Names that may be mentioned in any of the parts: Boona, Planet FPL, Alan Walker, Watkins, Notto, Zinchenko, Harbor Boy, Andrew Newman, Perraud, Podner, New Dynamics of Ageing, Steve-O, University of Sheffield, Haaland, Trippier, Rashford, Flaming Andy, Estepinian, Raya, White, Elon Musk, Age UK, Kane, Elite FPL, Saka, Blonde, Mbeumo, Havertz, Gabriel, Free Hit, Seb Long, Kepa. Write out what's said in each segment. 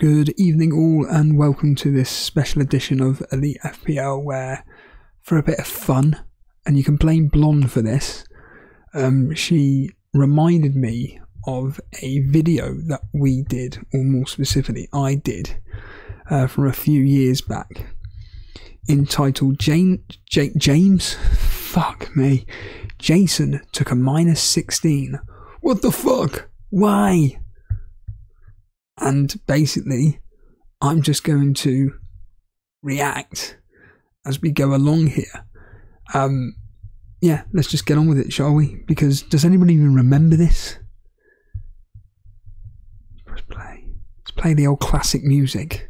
Good evening all, and welcome to this special edition of Elite FPL where, for a bit of fun, and you can blame Blonde for this, she reminded me of a video that we did, or more specifically I did, from a few years back, entitled Jason took a minus 16. What the fuck? Why? And basically, I'm just going to react as we go along here. Yeah, let's just get on with it, shall we? Because does anybody even remember this? Press play. Let's play the old classic music.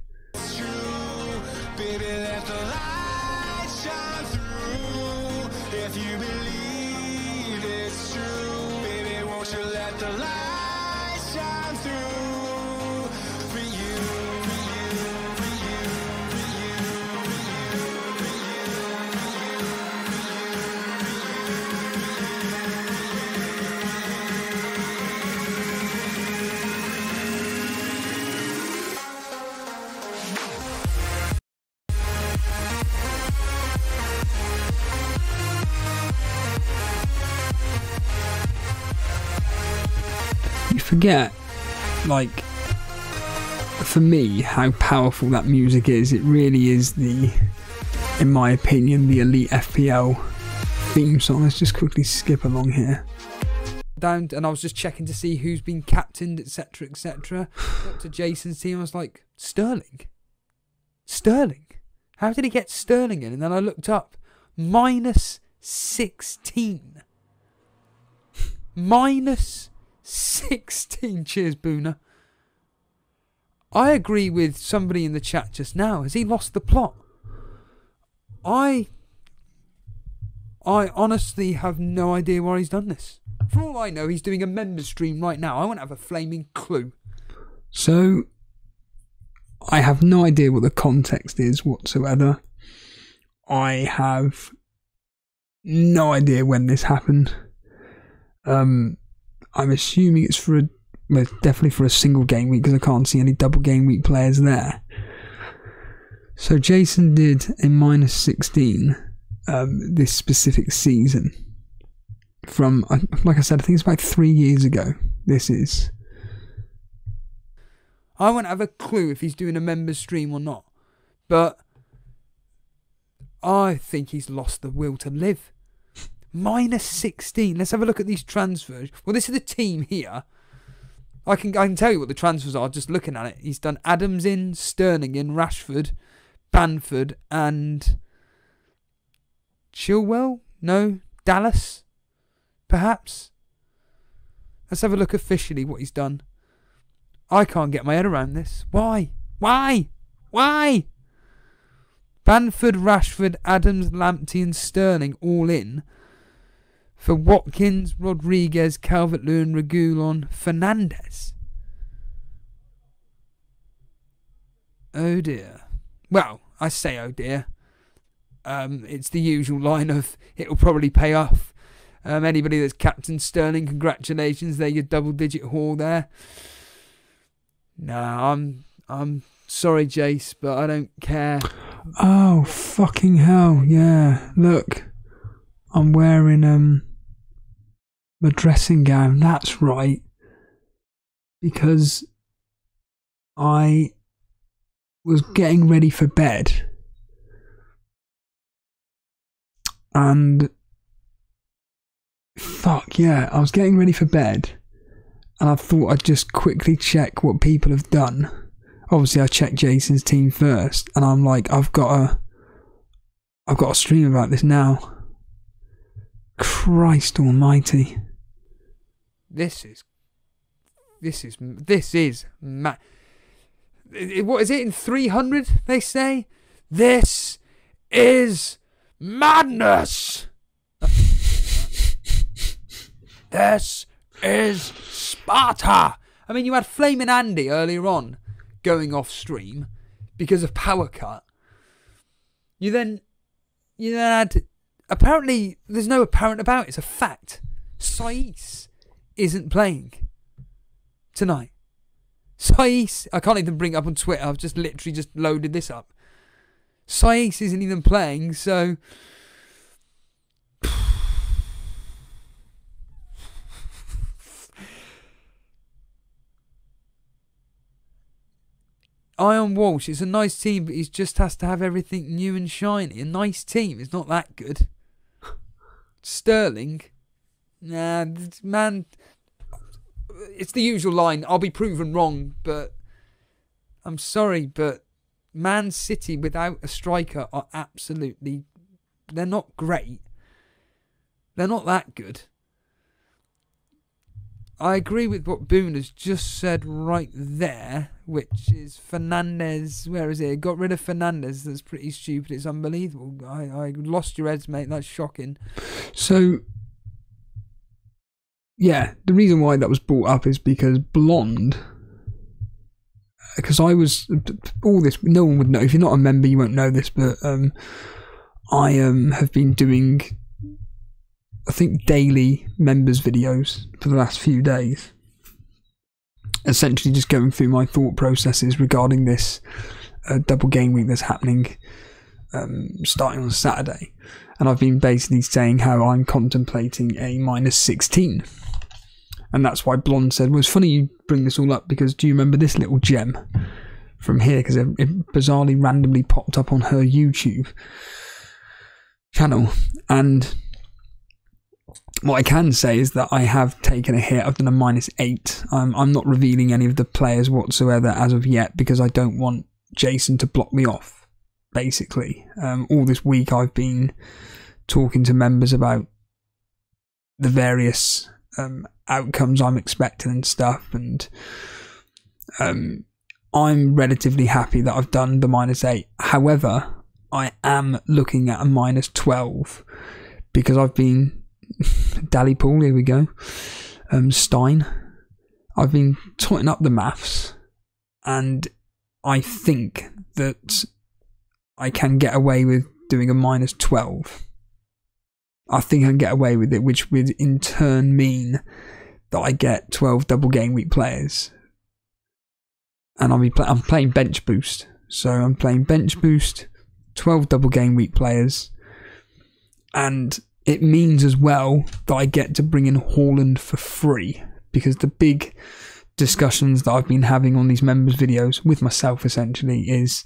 Forget, like, for me, how powerful that music is. It really is the, in my opinion, the Elite FPL theme song. Let's just quickly skip along here. Down, and I was just checking to see who's been captained, etc, etc. Got to Jason's team, I was like, Sterling? How did he get Sterling in? And then I looked up, minus 16. Minus 16. Cheers, Boona. I agree with somebody in the chat just now. Has he lost the plot? I honestly have no idea why he's done this. For all I know, he's doing a member stream right now. I won't have a flaming clue. So, I have no idea what the context is whatsoever. I have no idea when this happened. I'm assuming it's for a, well, definitely for a single game week, because I can't see any double game week players there. So Jason did a minus 16 this specific season. From, like I said, I think it's about 3 years ago. This is. I won't have a clue if he's doing a member stream or not, but I think he's lost the will to live. Minus 16. Let's have a look at these transfers. Well, this is the team here. I can tell you what the transfers are just looking at it. He's done Adams in, Sterling in, Rashford, Banford, and Chilwell? No. Dallas? Perhaps? Let's have a look officially what he's done. I can't get my head around this. Why? Why? Why? Banford, Rashford, Adams, Lamptey, and Sterling all in. For Watkins, Rodriguez, Calvert-Lewin, Reguilon, Fernandez. Oh dear. Well, I say oh dear. It's the usual line of, it'll probably pay off. Anybody that's captain Sterling, congratulations. They're your double-digit haul there. Nah, I'm sorry, Jace, but I don't care. Oh, fucking hell, yeah. Look. I'm wearing my dressing gown, that's right, because I was getting ready for bed and fuck yeah, I was getting ready for bed and I thought I'd just quickly check what people have done. Obviously I checked Jason's team first and I'm like, I've got a stream about this now. Christ almighty. This is mad. What is it in 300 they say? This is madness. This is Sparta. I mean, you had Flaming Andy earlier on going off stream because of power cut. You then had, apparently, there's no apparent about it. It's a fact. Saïs isn't playing tonight. Saïs, I can't even bring it up on Twitter. I've just literally just loaded this up. Saïs isn't even playing, so... Ion Walsh, it's a nice team, but he just has to have everything new and shiny. A nice team is not that good. Sterling, nah, man, it's the usual line. I'll be proven wrong, but I'm sorry, but Man City without a striker are absolutely, they're not great. They're not that good. I agree with what Boone has just said right there, which is Fernandez. Where is it? Got rid of Fernandez. That's pretty stupid. It's unbelievable. I lost your heads, mate. That's shocking. So, yeah, the reason why that was brought up is because Blonde, because I was, all this, no one would know. If you're not a member, you won't know this, but I have been doing... I think daily members videos for the last few days, essentially just going through my thought processes regarding this double game week that's happening starting on Saturday, and I've been basically saying how I'm contemplating a -16, and that's why Blonde said, well, it's funny you bring this all up, because do you remember this little gem from here, because it bizarrely randomly popped up on her YouTube channel. And what I can say is that I have taken a hit. I've done a -8. I'm not revealing any of the players whatsoever as of yet, because I don't want Jason to block me off, basically. All this week I've been talking to members about the various outcomes I'm expecting and stuff, and I'm relatively happy that I've done the -8. However, I am looking at a -12, because I've been... Dallypool, here we go. Stein. I've been tightening up the maths, and I think that I can get away with doing a -12. I think I can get away with it, which would in turn mean that I get 12 double game week players. And I'm playing bench boost. So I'm playing bench boost, 12 double game week players, and it means as well that I get to bring in Haaland for free, because the big discussions that I've been having on these members' videos with myself essentially is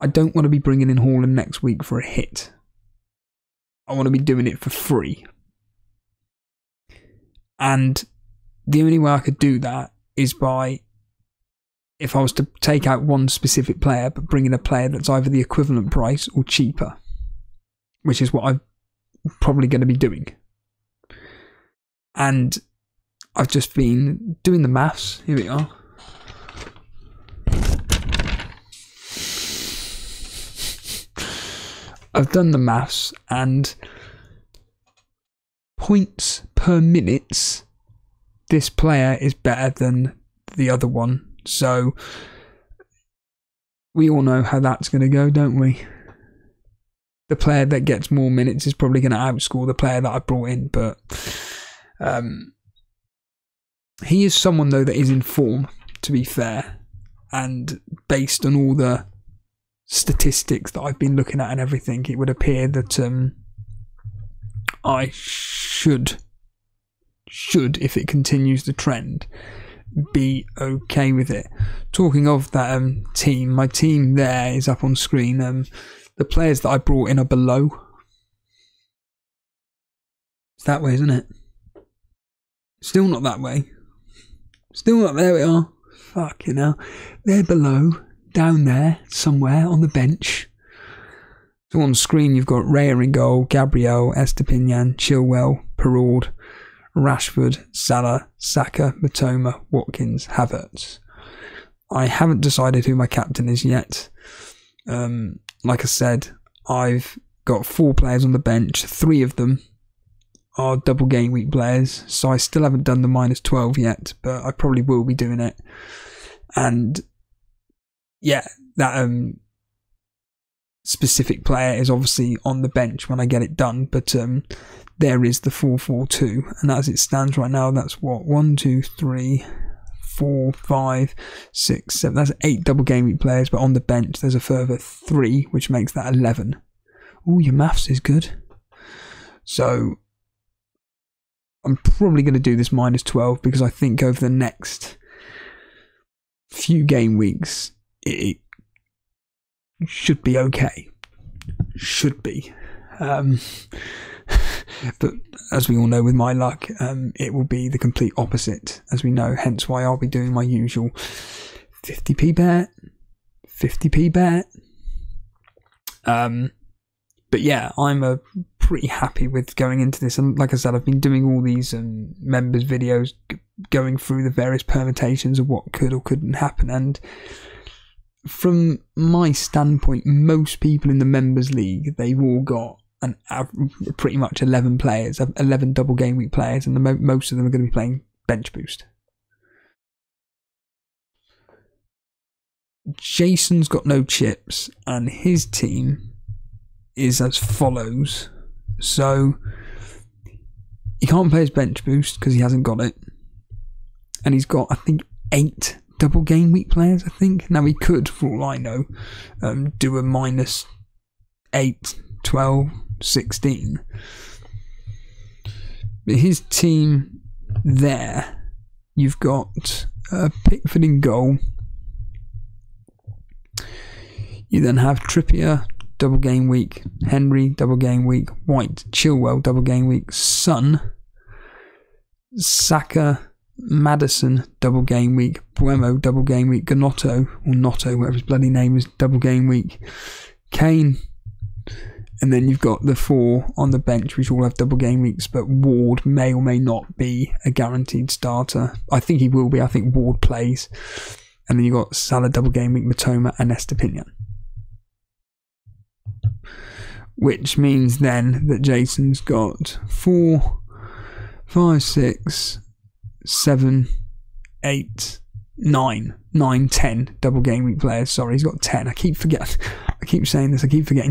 I don't want to be bringing in Haaland next week for a hit. I want to be doing it for free. And the only way I could do that is by, if I was to take out one specific player but bring in a player that's either the equivalent price or cheaper, which is what I'm probably going to be doing. And I've just been doing the maths. Here we are. I've done the maths, and points per minutes, this player is better than the other one. So we all know how that's going to go, don't we? The player that gets more minutes is probably going to outscore the player that I brought in, but he is someone, though, that is in form, to be fair, and based on all the statistics that I've been looking at and everything, it would appear that I should, if it continues the trend, be okay with it. Talking of that team, my team there is up on screen. The players that I brought in are below. It's that way, isn't it? Still not that way. Still not, there we are. Fucking hell. They're below, down there, somewhere, on the bench. So on screen you've got Raya in goal, Gabriel, Estepinian, Chilwell, Perraud, Rashford, Salah, Saka, Mitoma, Watkins, Havertz. I haven't decided who my captain is yet. Like I said, I've got 4 players on the bench. 3 of them are double game week players, so I still haven't done the -12 yet, but I probably will be doing it. And yeah, that specific player is obviously on the bench when I get it done, but there is the 4-4-2, and as it stands right now, that's what, 1, 2, 3, four, five, six, seven. That's 8 double game week players, but on the bench there's a further 3, which makes that 11. Oh, your maths is good. So I'm probably going to do this minus 12 because I think over the next few game weeks it should be okay. Should be. But as we all know, with my luck, it will be the complete opposite, as we know. Hence why I'll be doing my usual 50p bet, 50p bet. But yeah, I'm pretty happy with going into this. And like I said, I've been doing all these members videos, going through the various permutations of what could or couldn't happen. And from my standpoint, most people in the members league, they've all got an average, pretty much 11 players, 11 double game week players, and the most of them are going to be playing bench boost. Jason's got no chips, and his team is as follows. So he can't play his bench boost because he hasn't got it, and he's got, I think, 8 double game week players. I think now he could, for all I know, do a minus 8. 12, 16. But his team there, you've got Pickford in goal. You then have Trippier, double game week. Henry, double game week. White, Chilwell, double game week. Son, Saka, Maddison, double game week. Mbeumo, double game week. Ganotto, or Notto, whatever his bloody name is, double game week. Kane. And then you've got the 4 on the bench, which all have double game weeks, but Ward may or may not be a guaranteed starter. I think he will be. I think Ward plays. And then you've got Salah, double game week, Mitoma, and Estepinian. Which means then that Jason's got 4, 5, 6, 7, 8, 9, 10 double game week players. Sorry, he's got 10. I keep forgetting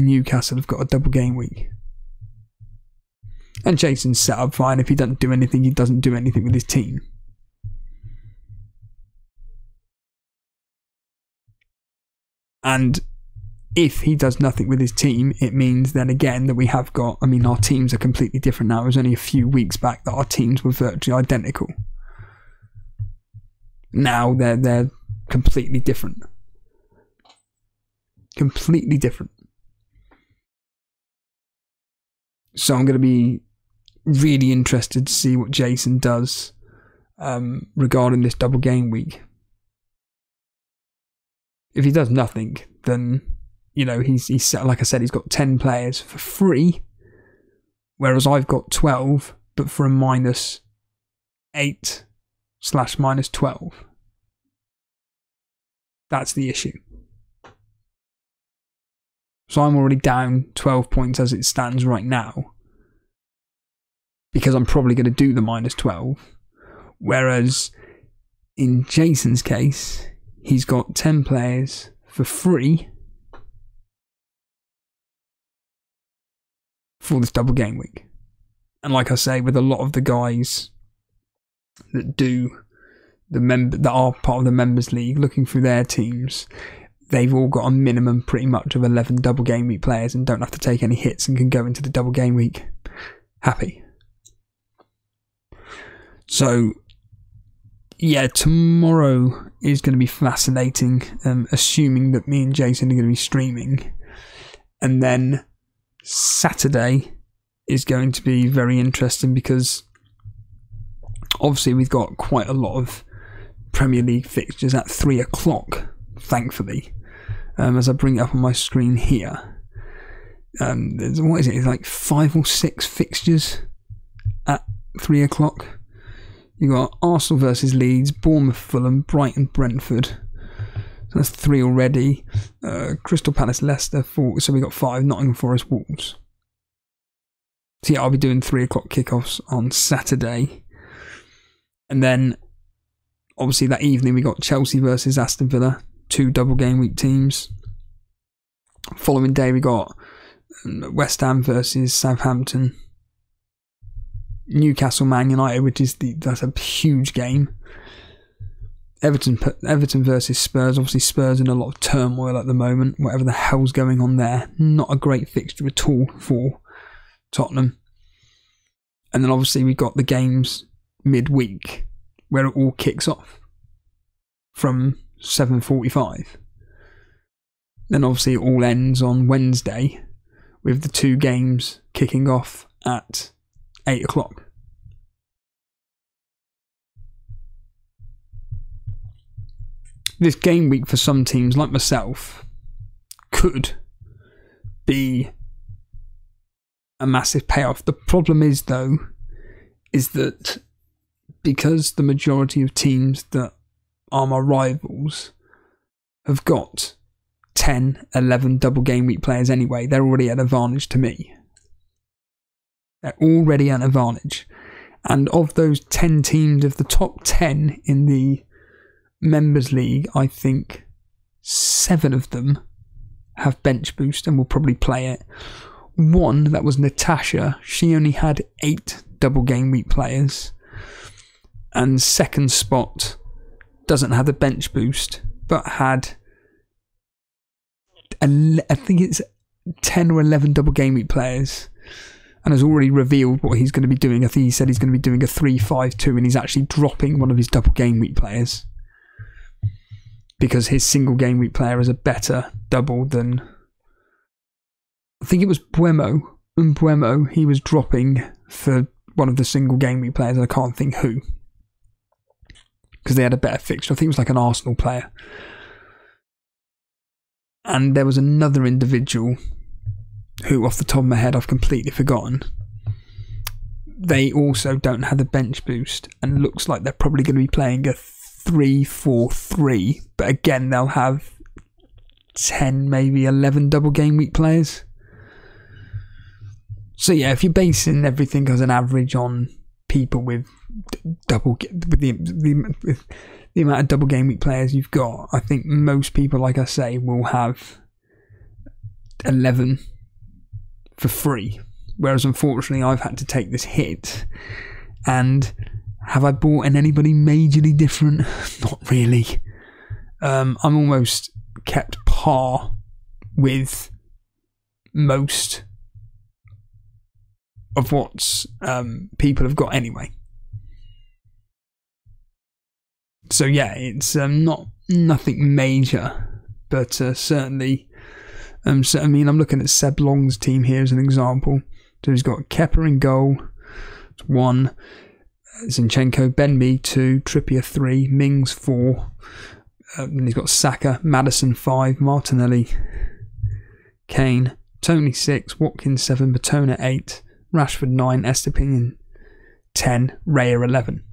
Newcastle have got a double game week. And Jason's set up fine. If he doesn't do anything, he doesn't do anything with his team. And if he does nothing with his team, it means then again that we have got, I mean, our teams are completely different now. It was only a few weeks back that our teams were virtually identical. Now they're completely different. Completely different. So I'm going to be really interested to see what Jason does regarding this double game week. If he does nothing, then, you know, he's like I said, he's got 10 players for free, whereas I've got 12, but for a minus 8/-12. That's the issue. So I'm already down 12 points as it stands right now, because I'm probably going to do the minus 12. Whereas in Jason's case, he's got 10 players for free for this double game week. And like I say, with a lot of the guys that do the that are part of the members league, looking through their teams, they've all got a minimum pretty much of 11 double game week players and don't have to take any hits and can go into the double game week happy. So yeah, tomorrow is going to be fascinating, assuming that me and Jason are going to be streaming. And then Saturday is going to be very interesting because obviously we've got quite a lot of Premier League fixtures at 3 o'clock, thankfully. As I bring it up on my screen here, what is it? It's like 5 or 6 fixtures at 3 o'clock. You got Arsenal versus Leeds, Bournemouth, Fulham, Brighton, Brentford. So that's 3 already. Crystal Palace, Leicester, 4. So we got 5. Nottingham Forest, Wolves. So yeah, I'll be doing 3 o'clock kickoffs on Saturday, and then obviously that evening we got Chelsea versus Aston Villa. 2 double game week teams. Following day we got West Ham versus Southampton, Newcastle Man United, which is that's a huge game. Everton versus Spurs. Obviously Spurs in a lot of turmoil at the moment. Whatever the hell's going on there. Not a great fixture at all for Tottenham. And then obviously we've got the games midweek where it all kicks off from 7:45. Then obviously it all ends on Wednesday with the two games kicking off at 8 o'clock. This game week for some teams, like myself, could be a massive payoff. The problem is, though, is that because the majority of teams that are my rivals have got 10, 11 double game week players anyway, they're already at advantage to me. They're already at advantage. And of those 10 teams, of the top 10 in the Members League, I think 7 of them have bench boost and will probably play it. One, that was Natasha, she only had 8 double game week players, and second spot doesn't have the bench boost but had I think it's 10 or 11 double game week players and has already revealed what he's going to be doing. I think he said he's going to be doing a 3-5-2 and he's actually dropping one of his double game week players because his single game week player is a better double than, I think it was Mbeumo, he was dropping for one of the single game week players, I can't think who, because they had a better fixture. I think it was like an Arsenal player. And there was another individual who, off the top of my head, I've completely forgotten. They also don't have the bench boost and looks like they're probably going to be playing a 3-4-3, but again they'll have 10, maybe 11 double game week players. So yeah, if you're basing everything as an average on people with the amount of double game week players you've got, I think most people, like I say, will have 11 for free. Whereas unfortunately I've had to take this hit. And have I bought in anybody majorly different? Not really. I'm almost kept par with most of what people have got anyway. So yeah, it's nothing major, but certainly. So, I mean, I'm looking at Seb Long's team here as an example. So he's got Kepa in goal. It's 1. Zinchenko, Ben-Mee 2, Trippier 3, Mings 4, and he's got Saka, Maddison 5, Martinelli, Kane, Tony 6, Watkins 7, Boona 8, Rashford 9, Estepinian 10, Raya 11.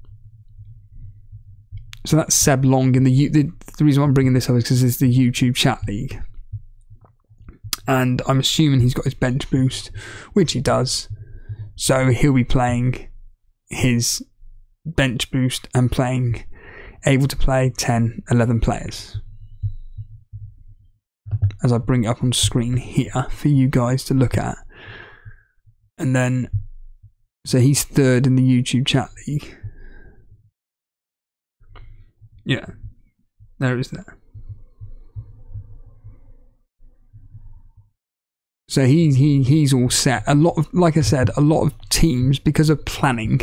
So that's Seb Long in the reason why I'm bringing this up is because it's the YouTube chat league, and I'm assuming he's got his bench boost, which he does, so he'll be playing his bench boost and playing, able to play 10, 11 players. As I bring it up on screen here for you guys to look at. And then, so he's 3rd in the YouTube chat league. Yeah, there is that. So he's all set. A lot of, like I said, a lot of teams, because of planning,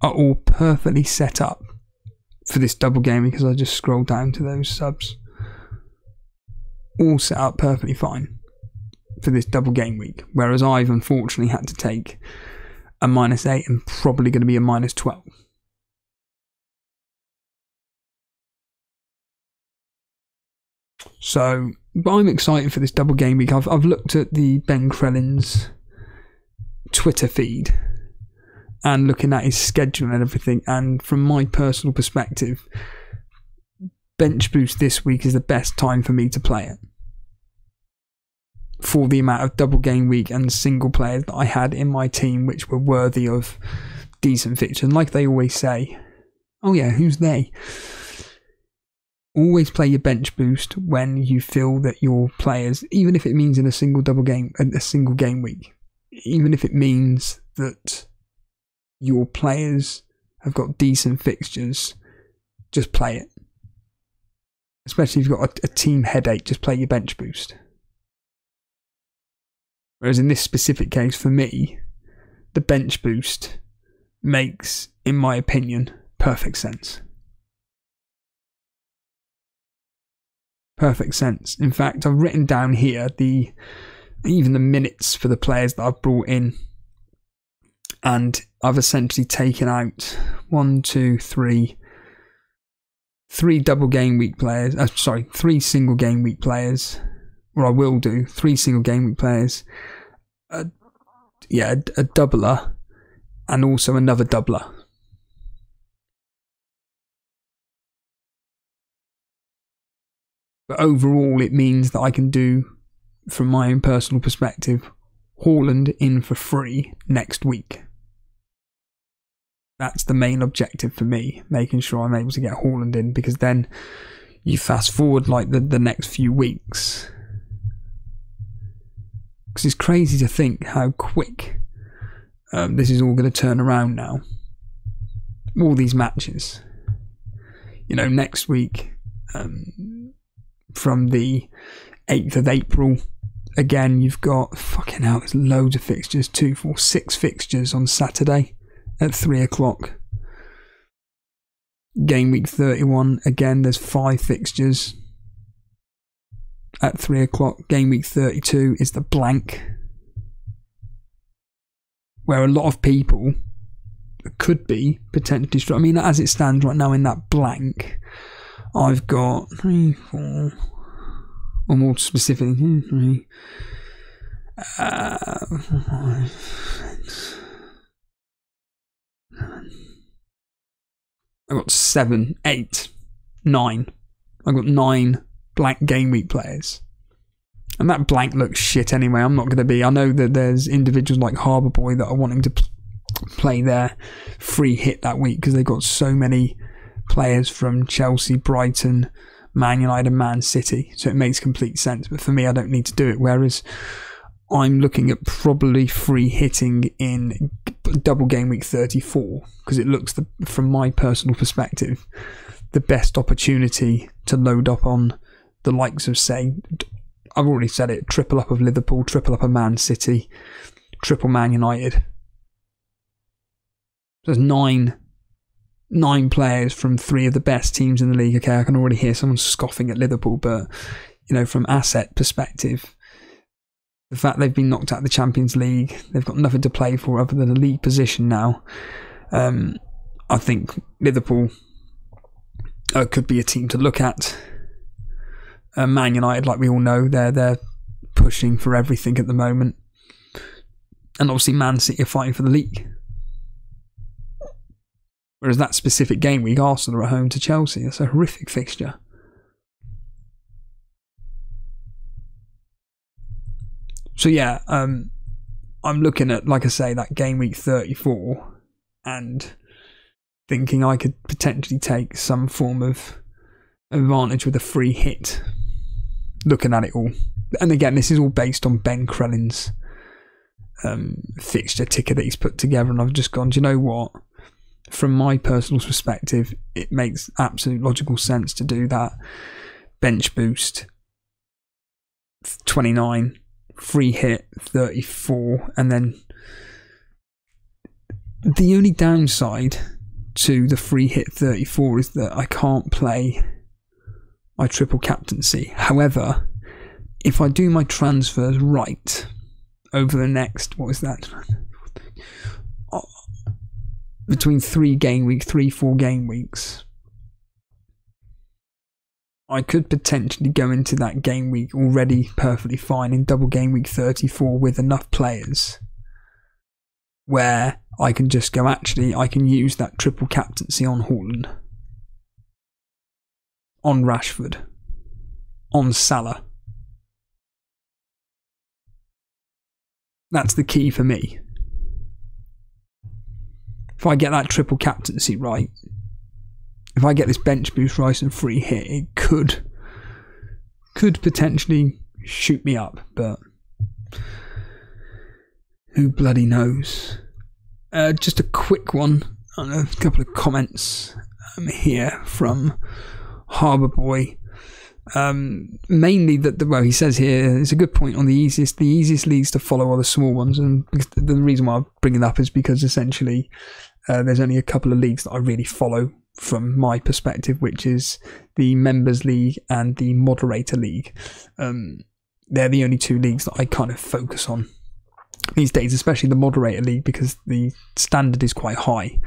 are all perfectly set up for this double game, because I just scroll down to those subs. All set up perfectly fine for this double game week, whereas I've unfortunately had to take a -8 and probably going to be a -12. So, but I'm excited for this double game week. I've looked at the Ben Crellin's Twitter feed and looking at his schedule and everything, and from my personal perspective, bench boost this week is the best time for me to play it, for the amount of double game week and single players that I had in my team which were worthy of decent fixtures. And like they always say, oh yeah, who's they? Always play your bench boost when you feel that your players, even if it means in a single game week, even if it means that your players have got decent fixtures, just play it. especially if you've got a team headache, just play your bench boost. Whereas in this specific case, for me, the bench boost makes, in my opinion, perfect sense. Perfect sense. In fact, I've written down here even the minutes for the players that I've brought in. And I've essentially taken out 3 double game week players. Sorry, 3 single game week players. Or I will do 3 single game week players. A doubler, and also another doubler. But overall, it means that I can do, from my own personal perspective, Haaland in for free next week. That's the main objective for me, making sure I'm able to get Haaland in, because then you fast forward like the next few weeks. Because it's crazy to think how quick this is all going to turn around now. All these matches. You know, next week, from the 8th of April, again, you've got, fucking hell, there's loads of fixtures, 2, 4, 6 fixtures on Saturday. At 3 o'clock, game week 31. Again, there's 5 fixtures at 3 o'clock. Game week 32 is the blank, where a lot of people could be potentially. I mean, as it stands right now in that blank, I've got 3, 4, or more specifically 3, 5, 6. I've got 7, 8, 9. I've got 9 blank game week players. And that blank looks shit anyway. I'm not going to be. I know that there's individuals like Harbor Boy that are wanting to play their free hit that week because they've got so many players from Chelsea, Brighton, Man United and Man City. So it makes complete sense. But for me, I don't need to do it. Whereas I'm looking at probably free hitting in double game week 34 because it looks, from my personal perspective, the best opportunity to load up on the likes of, say, I've already said it, triple up of Liverpool, triple up of Man City, triple Man United. So there's 9 players from 3 of the best teams in the league. Okay, I can already hear someone scoffing at Liverpool, but you know, from asset perspective, the fact they've been knocked out of the Champions League, they've got nothing to play for other than a league position now. I think Liverpool could be a team to look at. Man United, like we all know, they're pushing for everything at the moment. And obviously Man City are fighting for the league. Whereas that specific game week, Arsenal are at home to Chelsea. That's a horrific fixture. So yeah, I'm looking at, like I say, that game week 34 and thinking I could potentially take some form of advantage with a free hit, looking at it all. And again, this is all based on Ben Crellin's fixture ticker that he's put together, and I've just gone, do you know what? From my personal perspective, it makes absolute logical sense to do that. Bench boost, 29. Free hit 34, and then the only downside to the free hit 34 is that I can't play my triple captaincy. However, if I do my transfers right over the next, what is that, between 3 game weeks, 3, 4 game weeks, I could potentially go into that game week already perfectly fine in double game week 34 with enough players where I can just go, actually, I can use that triple captaincy on Haaland, on Rashford, on Salah. That's the key for me. If I get that triple captaincy right, if I get this bench boost, rice and free hit, it could potentially shoot me up, but who bloody knows? Just a quick one, a couple of comments here from Harbor Boy. Mainly that, well, he says here, it's a good point on the easiest leagues to follow are the small ones, and the reason why I'm bringing it up is because essentially there's only a couple of leagues that I really follow from my perspective, which is the Members League and the Moderator League. They're the only two leagues that I kind of focus on these days, especially the Moderator League, because the standard is quite high,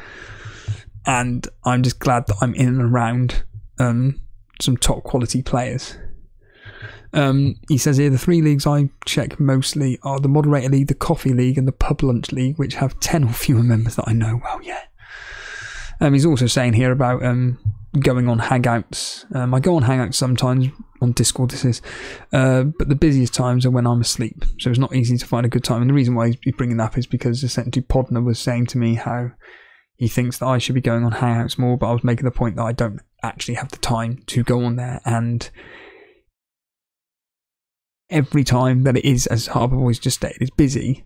and I'm just glad that I'm in and around some top quality players. He says here, the three leagues I check mostly are the Moderator League, the Coffee League and the Pub Lunch League, which have 10 or fewer members that I know well. Yeah. He's also saying here about going on Hangouts. I go on Hangouts sometimes, on Discord this is, but the busiest times are when I'm asleep, so it's not easy to find a good time. And the reason why he's bringing that up is because essentially Podner was saying to me how he thinks that I should be going on Hangouts more, but I was making the point that I don't actually have the time to go on there, and every time that it is, as Harbor Boy's just stated, is busy,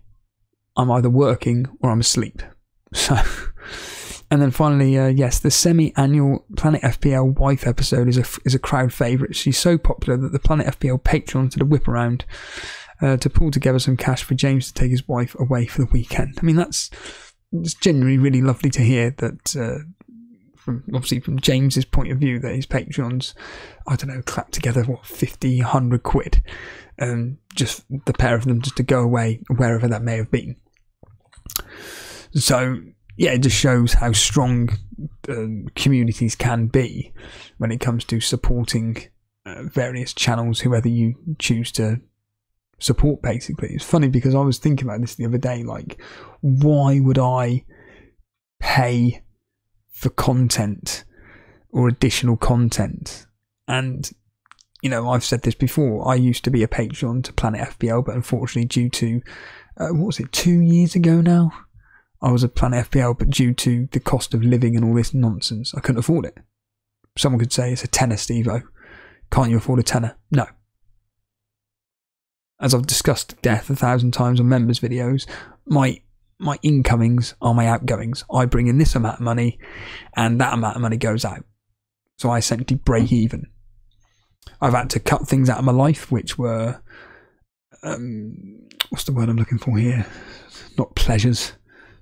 I'm either working or I'm asleep. So, and then finally, yes, the semi-annual Planet FPL wife episode is a crowd favourite. She's so popular that the Planet FPL Patreon did a whip around to pull together some cash for James to take his wife away for the weekend. I mean, it's genuinely really lovely to hear that, from James's point of view, that his Patreons, I don't know, clapped together, what, 50, 100 quid, just the pair of them, just to go away wherever that may have been. So, yeah, it just shows how strong communities can be when it comes to supporting various channels, whoever you choose to support, basically. It's funny because I was thinking about this the other day, like, why would I pay for content or additional content? And, you know, I've said this before, I used to be a Patreon to Planet FPL, but unfortunately due to, what was it, 2 years ago now? I was a Planet FPL, but due to the cost of living and all this nonsense, I couldn't afford it. Someone could say, it's a tenner, Steve-O. Can't you afford a tenner? No. As I've discussed death 1,000 times on members' videos, my incomings are my outgoings. I bring in this amount of money, and that amount of money goes out. So I essentially break even. I've had to cut things out of my life, which were, what's the word I'm looking for here? Not pleasures.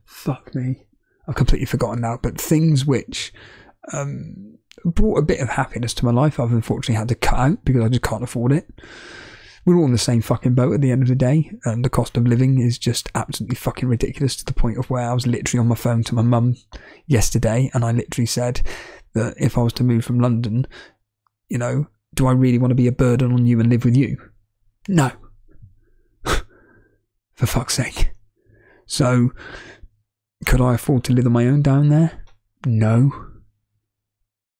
Fuck me. I've completely forgotten now. But things which brought a bit of happiness to my life, I've unfortunately had to cut out because I just can't afford it. We're all in the same fucking boat at the end of the day, and the cost of living is just absolutely fucking ridiculous, to the point of where I was literally on my phone to my mum yesterday, and I literally said that if I was to move from London, you know, do I really want to be a burden on you and live with you? No. For fuck's sake. So, could I afford to live on my own down there? No.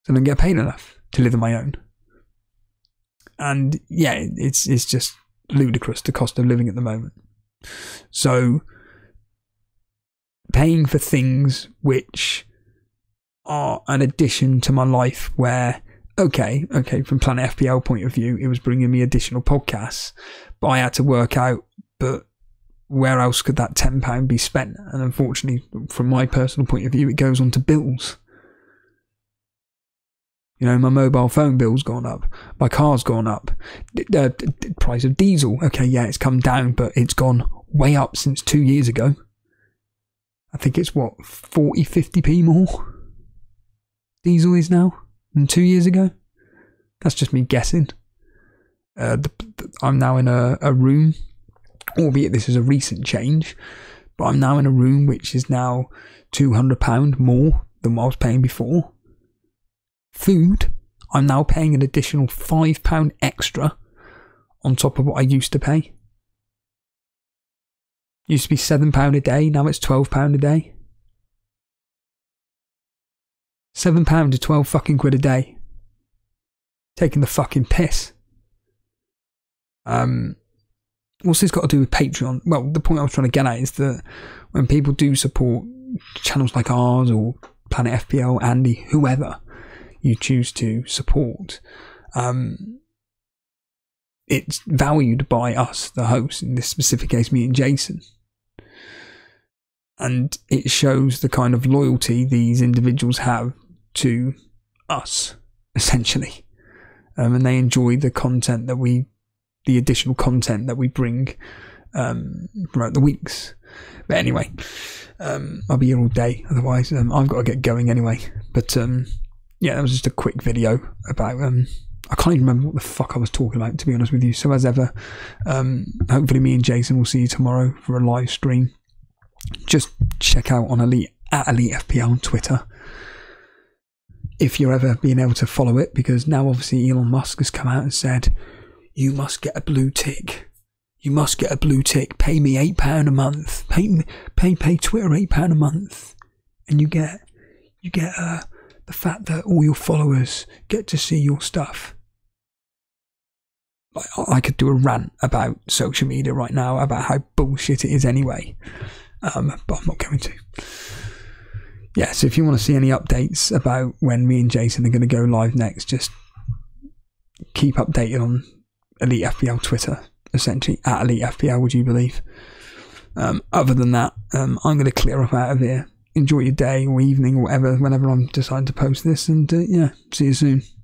So I don't get paid enough to live on my own. And yeah, it's just ludicrous, the cost of living at the moment. So paying for things which are an addition to my life, where, okay, from Planet FPL point of view, it was bringing me additional podcasts, but I had to work out, but where else could that £10 be spent? And unfortunately, from my personal point of view, it goes on to bills. You know, my mobile phone bill's gone up. My car's gone up. The price of diesel. Okay, yeah, it's come down, but it's gone way up since 2 years ago. I think it's, what, 40, 50p more diesel is now than 2 years ago? That's just me guessing. I'm now in a room, albeit this is a recent change, but I'm now in a room which is now £200 more than what I was paying before. Food, I'm now paying an additional £5 extra on top of what I used to pay. Used to be £7 a day, now it's £12 a day. £7 to 12 fucking quid a day. Taking the fucking piss. What's this got to do with Patreon? Well, the point I was trying to get at is that when people do support channels like ours or Planet FPL, Andy, whoever you choose to support, it's valued by us, the host, in this specific case, me and Jason. And it shows the kind of loyalty these individuals have to us, essentially. and they enjoy the content that we, the additional content that we bring throughout the weeks. But anyway, I'll be here all day otherwise. I've got to get going anyway, but yeah, that was just a quick video about I can't even remember what the fuck I was talking about, to be honest with you. So as ever, hopefully me and Jason will see you tomorrow for a live stream. Just check out on @EliteFPL on Twitter if you're ever being able to follow it, because now obviously Elon Musk has come out and said, you must get a blue tick. You must get a blue tick. Pay me £8 a month. Pay Twitter £8 a month, and you get the fact that all your followers get to see your stuff. I could do a rant about social media right now about how bullshit it is anyway, but I'm not going to. Yeah, so if you want to see any updates about when me and Jason are going to go live next, just keep updated on Elite FPL Twitter, essentially, @EliteFPL, would you believe. Other than that, I'm going to clear up out of here. Enjoy your day or evening or whatever, whenever I'm deciding to post this, and yeah, see you soon.